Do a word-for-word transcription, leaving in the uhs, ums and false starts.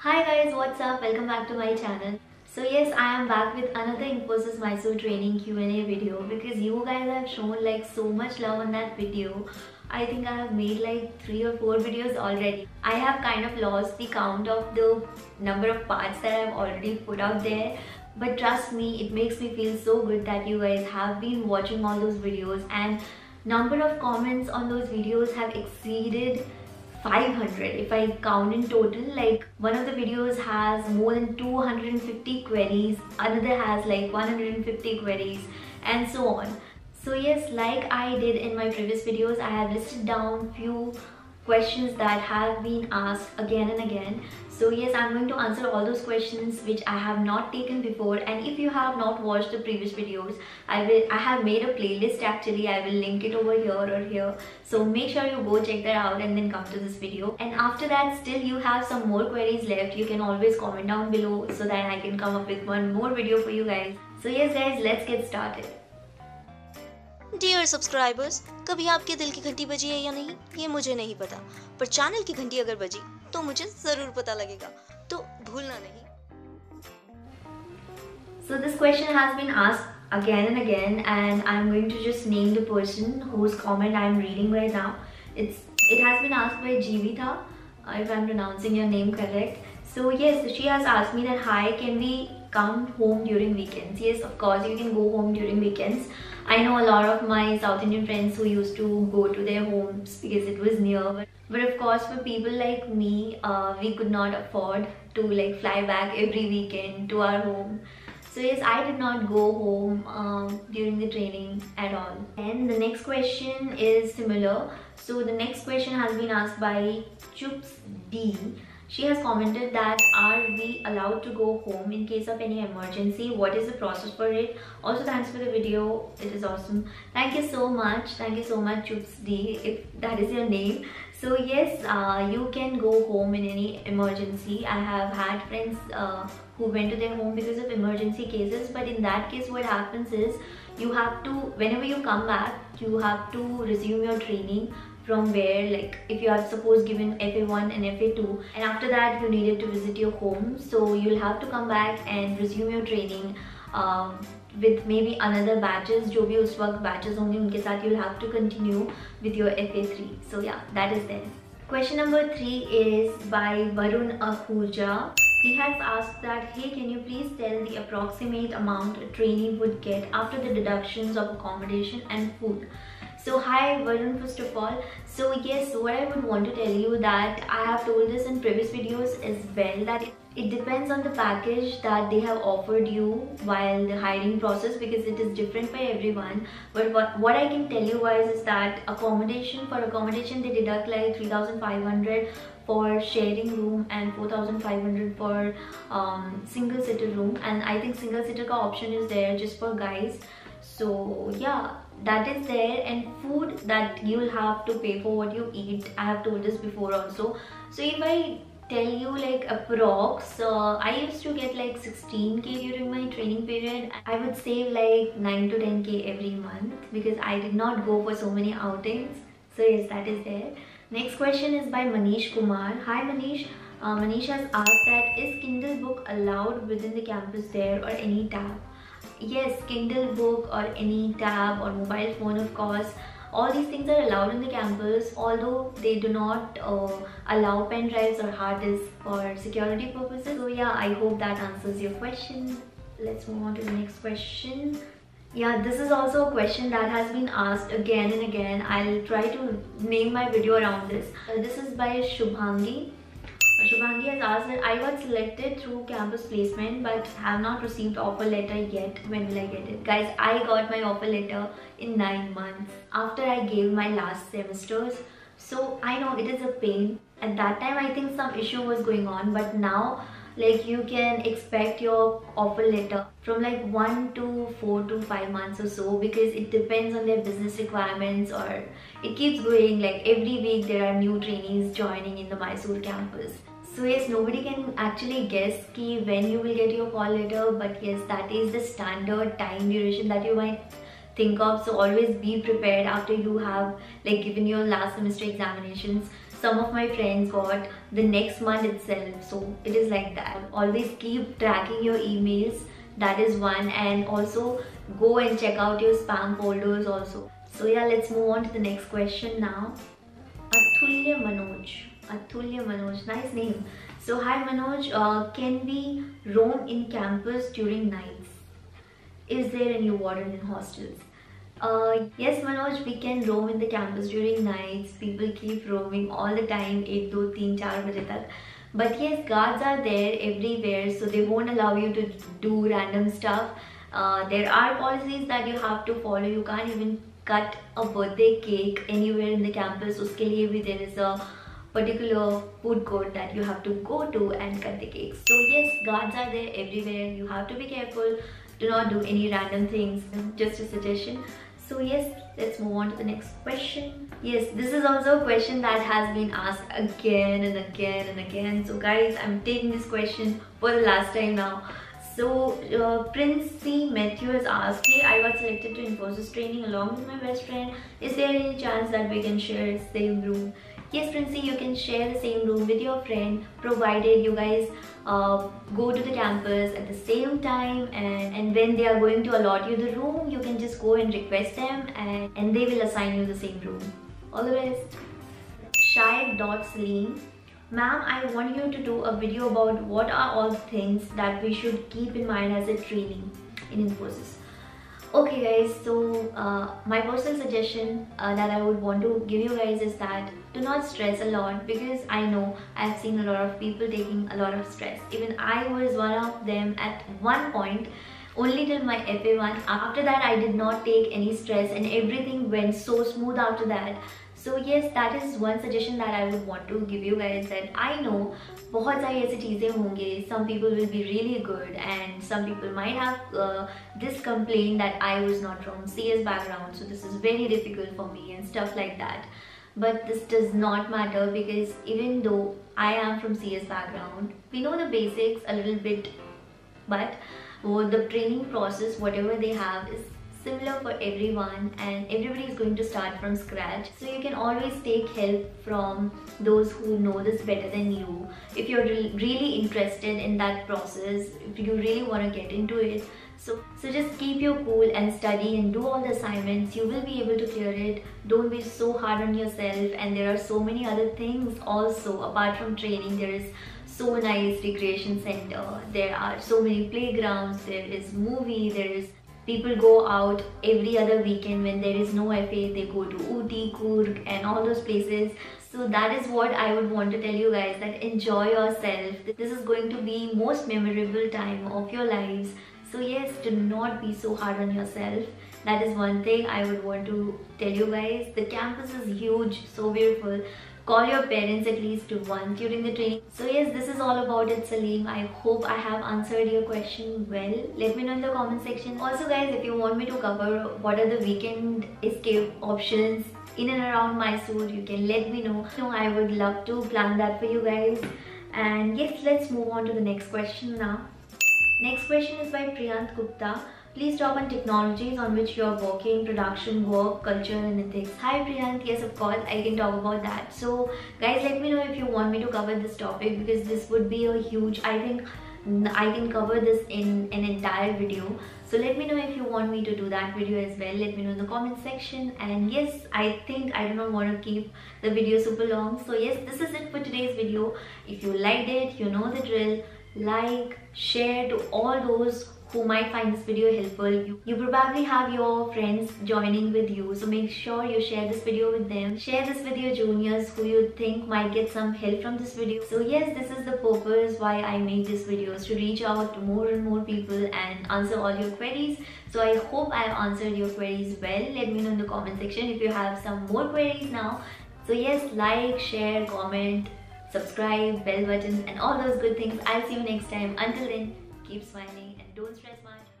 Hi guys, what's up? Welcome back to my channel. So yes, I am back with another Infosys Mysore training Q and A video because you guys have shown like so much love on that video. I think I have made like three or four videos already. I have kind of lost the count of the number of parts that I have already put out there. But trust me, it makes me feel so good that you guys have been watching all those videos, and number of comments on those videos have exceeded five hundred if I count in total. Like one of the videos has more than two hundred fifty queries, another has like one hundred fifty queries, and so on. So yes, like I did in my previous videos, I have listed down few questions that have been asked again and again. So yes, I'm going to answer all those questions which I have not taken before. And if you have not watched the previous videos, I will I have made a playlist actually. I will link it over here or here. So make sure you go check that out and then come to this video. And after that, still you have some more queries left, you can always comment down below so that I can come up with one more video for you guys. So yes guys, let's get started. Dear subscribers, कभी आपके दिल की घंटी बजी है या नहीं ये मुझे नहीं पता, पर चैनल की घंटी अगर बजी तो मुझे जरूर पता लगेगा, तो भूलना नहीं. So this question has been asked again and again, and I'm going to just name the person whose comment I'm reading right now. It's it has been asked by Jvtha, if I'm pronouncing your name correct. So yes, she has asked me that hi, can we come home during weekends? Yes, of course you can go home during weekends. I know a lot of my South Indian friends who used to go to their homes because it was near, but, but of course for people like me, uh, we could not afford to like fly back every weekend to our home. So yes, I did not go home uh, during the training at all. And the next question is similar. So the next question has been asked by Chups D. She has commented that are we allowed to go home in case of any emergency? What is the process for it? Also, thanks for the video. It is awesome. Thank you so much. Thank you so much, Chups D, if that is your name. So yes, uh, you can go home in any emergency. I have had friends uh, who went to their home because of emergency cases. But in that case, what happens is you have to, whenever you come back, you have to resume your training from where, like if you have suppose given F A one and F A two, and after that you needed to visit your home, so you'll have to come back and resume your training um, with maybe another batches, jo bhi us waqt batches honge unke sath you'll have to continue with your F A three. So yeah, that is there. Question number three is by Varun Ahuja. He has asked that hey, can you please tell the approximate amount a trainee would get after the deductions of accommodation and food? So hi Varun, first of all. So yes, what I would want to tell you that I have told this in previous videos as well, that it depends on the package that they have offered you while the hiring process, because it is different by everyone. But what, what I can tell you guys is that accommodation, for accommodation they deduct like three thousand five hundred for sharing room and four thousand five hundred for um, single sitter room, and I think single sitter ka option is there just for guys. So yeah, that is there. And food, that you'll have to pay for what you eat. I have told this before also. So if I tell you like approx, uh, I used to get like sixteen K during my training period. I would save like nine to ten K every month because I did not go for so many outings. So yes, that is there. Next question is by Manish Kumar. Hi Manish. Uh, Manish has asked that is Kindle book allowed within the campus there, or any tab? Yes, Kindle book or any tab or mobile phone, of course, all these things are allowed in the campus, although they do not uh, allow pen drives or hard disks for security purposes. So yeah, I hope that answers your question. Let's move on to the next question. Yeah, this is also a question that has been asked again and again. I'll try to name my video around this. Uh, this is by Shubhangi. Shubhangi has asked that I got selected through campus placement but have not received offer letter yet. When will I get it? Guys, I got my offer letter in nine months after I gave my last semesters. So I know it is a pain. At that time I think some issue was going on, but now like you can expect your offer letter from like one to four to five months or so, because it depends on their business requirements, or it keeps going, like every week there are new trainees joining in the Mysore campus. So yes, nobody can actually guess ki when you will get your call letter, but yes, that is the standard time duration that you might think of. So always be prepared after you have like given your last semester examinations. some of my friends got the next month itself. So it is like that. Always keep tracking your emails, that is one, and also go and check out your spam folders also. So yeah, let's move on to the next question now. Atulya Manoj. Atulya Manoj, nice name. So hi Manoj, uh, can we roam in campus during nights? Is there any warden in hostels? Uh, yes Manoj, we can roam in the campus during nights. People keep roaming all the time, one, two, three, four baje tak. But yes, guards are there everywhere, so they won't allow you to do random stuff. Uh, there are policies that you have to follow. You can't even cut a birthday cake anywhere in the campus. Uske liye bhi there is a particular food court that you have to go to and cut the cakes. So yes, guards are there everywhere. You have to be careful. Do not do any random things. Just a suggestion. So yes, let's move on to the next question. Yes, this is also a question that has been asked again and again and again. So guys, I'm taking this question for the last time now. So uh, Prince C. Matthew has asked, hey, I got selected to Infosys training along with my best friend. Is there any chance that we can share the same room? Yes Prince C, you can share the same room with your friend, provided you guys uh, go to the campus at the same time, and, and when they are going to allot you the room, you can just go and request them, and, and they will assign you the same room. All the best. Shai.Saleen, ma'am, I want you to do a video about what are all the things that we should keep in mind as a training in Infosys. Okay guys, so uh, my personal suggestion uh, that I would want to give you guys is that do not stress a lot, because I know I've seen a lot of people taking a lot of stress. Even I was one of them at one point, only till my F A one. After that I did not take any stress and everything went so smooth after that. So yes, that is one suggestion that I would want to give you guys, that I know बहुत सारी ऐसी चीज़ें होंगे. Some people will be really good and some people might have uh, this complaint that I was not from C S background, so this is very difficult for me and stuff like that. But this does not matter, because even though I am from C S background, we know the basics a little bit, but oh, the training process, whatever they have, is similar for everyone and everybody is going to start from scratch. So you can always take help from those who know this better than you. If you're re really interested in that process, if you really want to get into it, so, so just keep your cool and study and do all the assignments. You will be able to clear it. Don't be so hard on yourself, and there are so many other things also apart from training. There is so nice recreation center, there are so many playgrounds, there is movie, there is people go out every other weekend. When there is no F A, they go to Ooty, Coorg and all those places. So that is what I would want to tell you guys, that enjoy yourself. This is going to be most memorable time of your lives. So yes, do not be so hard on yourself. That is one thing I would want to tell you guys. The campus is huge, so beautiful. Call your parents at least once during the training. So yes, this is all about it, Salim. I hope I have answered your question well. Let me know in the comment section. Also guys, if you want me to cover what are the weekend escape options in and around Mysore, you can let me know. So I would love to plan that for you guys. And yes, let's move on to the next question now. Next question is by Priyant Gupta. Please talk on technologies on which you are working, production, work, culture and ethics. Hi Priyant, yes of course, I can talk about that. So guys, let me know if you want me to cover this topic, because this would be a huge, I think I can cover this in an entire video. So let me know if you want me to do that video as well. Let me know in the comment section. And yes, I think I do not want to keep the video super long. So yes, this is it for today's video. If you liked it, you know the drill. Like, share to all those who might find this video helpful. You, you probably have your friends joining with you, so make sure you share this video with them. Share this with your juniors who you think might get some help from this video. So yes, this is the purpose why I make these videos, to reach out to more and more people and answer all your queries. So I hope I have answered your queries well. Let me know in the comment section if you have some more queries now. So yes, like, share, comment, subscribe, bell button and all those good things. I'll see you next time. Until then, keep smiling and don't stress much.